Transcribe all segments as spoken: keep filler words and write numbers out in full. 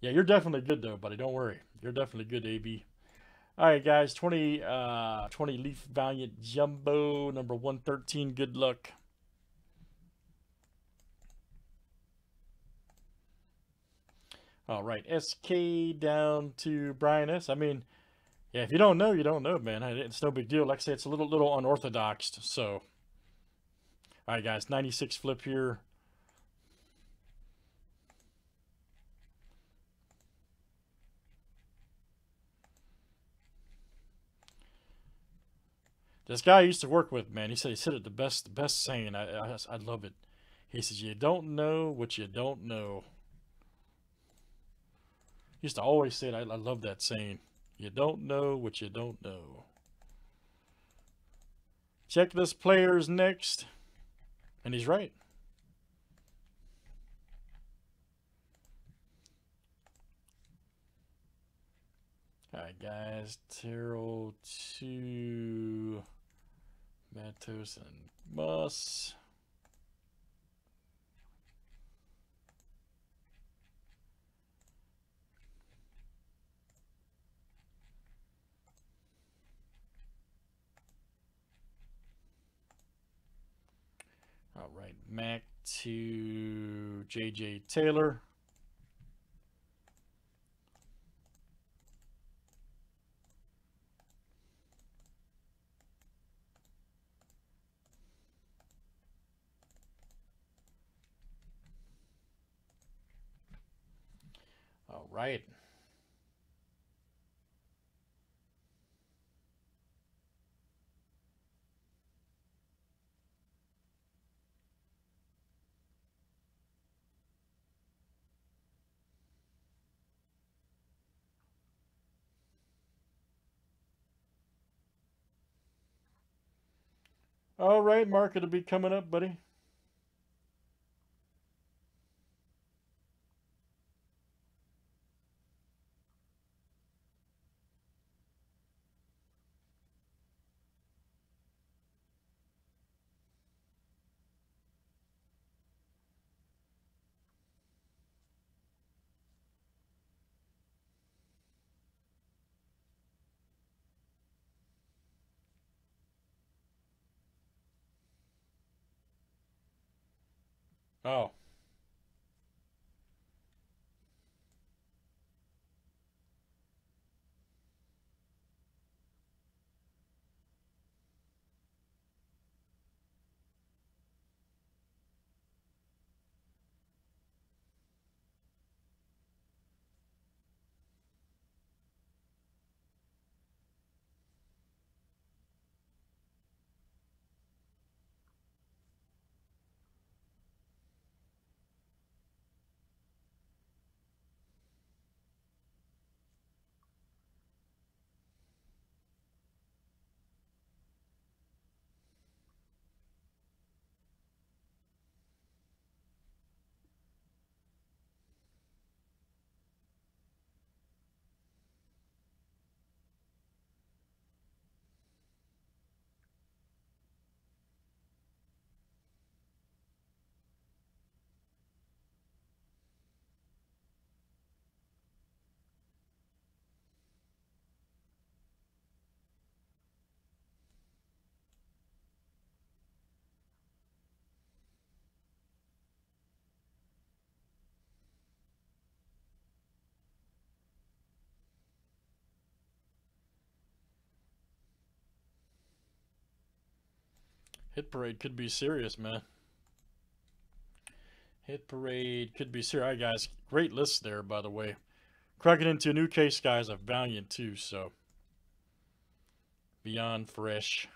Yeah, you're definitely good though, buddy. Don't worry. You're definitely good, A B. All right, guys. twenty, uh, twenty Leaf Valiant Jumbo, number one thirteen. Good luck. All right. S K down to Brian S. I mean, yeah, if you don't know, you don't know, man. It's no big deal. Like I say, it's a little, little unorthodox. So, all right, guys. ninety-six flip here. This guy I used to work with, man, he said he said it the best, the best saying. I, I, I love it. He says, "You don't know what you don't know." He used to always say it. I, I love that saying. You don't know what you don't know. Check this player's next, and he's right. All right, guys. Terrell to Matos and Moss. All right, Mac to J J Taylor. All right. All right, Mark, it'll be coming up, buddy. Oh. Hit parade could be serious, man. Hit parade could be serious. All right, guys. Great list there, by the way. Cracking into a new case, guys, of Valiant, too, so. Beyond fresh.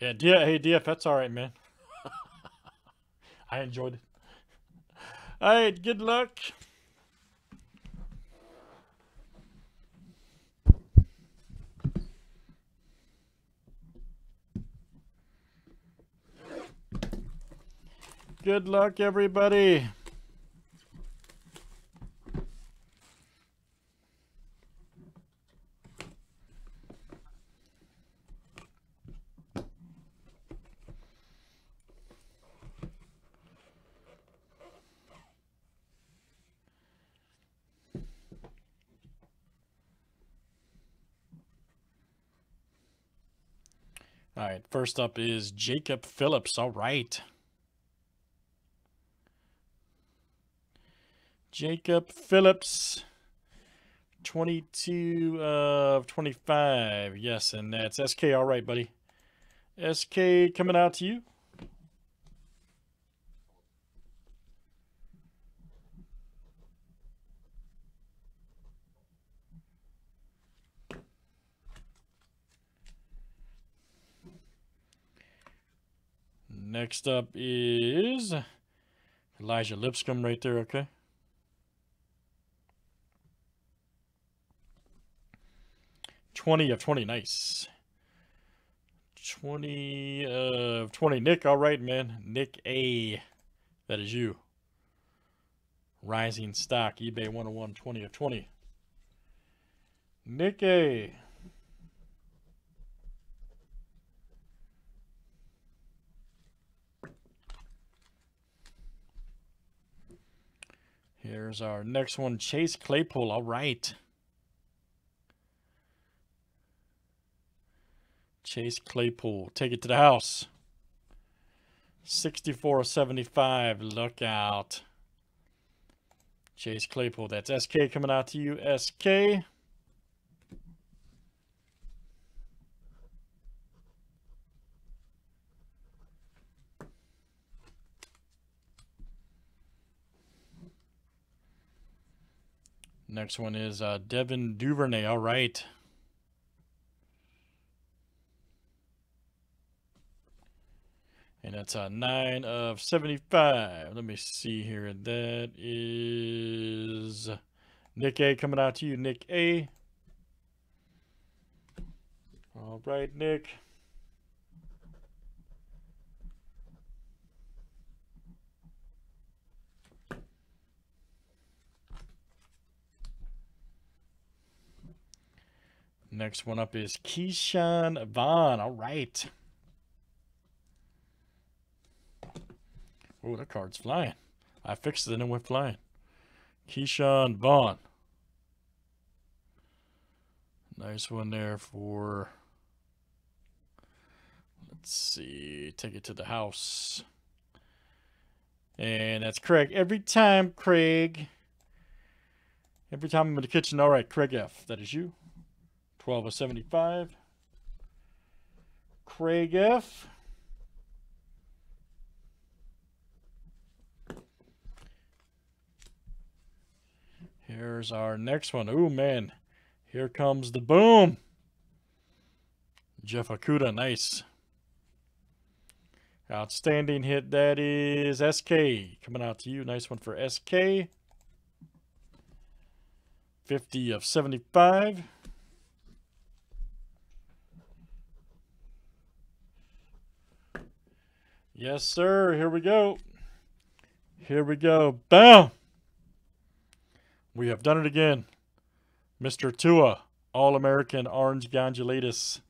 Yeah, D hey, D F, that's all right, man. I enjoyed it. All right, good luck. Good luck, everybody. All right, first up is Jacob Phillips. All right. Jacob Phillips, twenty-two of twenty-five. Yes, and that's S K. All right, buddy. S K coming out to you. Next up is Elijah Lipscomb right there, okay? twenty of twenty, nice. twenty of twenty, Nick, all right, man. Nick A, that is you. Rising stock, eBay one oh one, twenty of twenty. Nick A. Here's our next one, Chase Claypool. All right. Chase Claypool. Take it to the house. sixty-four of seventy-five. Look out. Chase Claypool. That's S K coming out to you. S K. Next one is uh, Devin Duvernay. All right. And that's a nine of seventy-five. Let me see here. That is Nick A coming out to you, Nick A. All right, Nick. Next one up is Keyshawn Vaughn. All right. Oh, that card's flying. I fixed it and it went flying. Keyshawn Vaughn. Nice one there for, let's see, take it to the house. And that's Craig. Every time, Craig. Every time I'm in the kitchen. All right, Craig F. That is you. twelve of seventy-five. Craig F. Here's our next one. Ooh, man. Here comes the boom. Jeff Okuda. Nice. Outstanding hit. That is S K. Coming out to you. Nice one for S K. fifty of seventy-five. Yes, sir. Here we go. Here we go. Bam! We have done it again. Mister Tua, All-American Orange Gondolitis.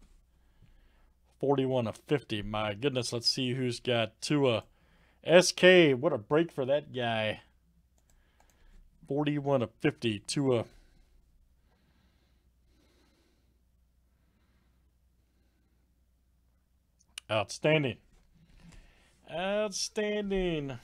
forty-one of fifty. My goodness. Let's see who's got Tua. S K. What a break for that guy. forty-one of fifty. Tua. Outstanding. Outstanding.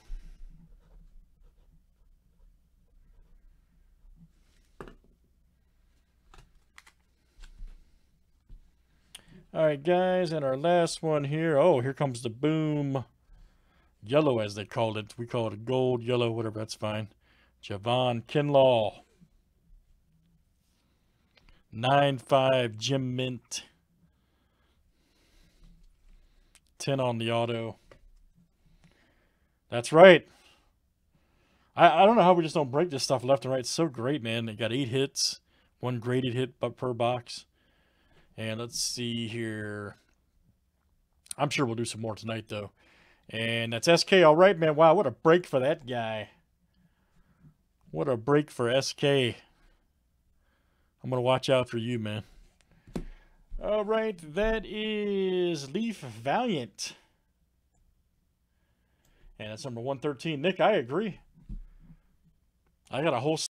All right, guys, and our last one here. Oh, here comes the boom. Yellow, as they called it. We call it gold, yellow, whatever. That's fine. Javon Kinlaw. nine five, Jim Mint. ten on the auto. That's right. I, I don't know how we just don't break this stuff left and right. It's so great, man. They got eight hits, one graded hit per box. And let's see here. I'm sure we'll do some more tonight, though. And that's S K. All right, man. Wow, what a break for that guy. What a break for S K. I'm going to watch out for you, man. All right, that is Leaf Valiant. And that's number one thirteen. Nick, I agree. I got a whole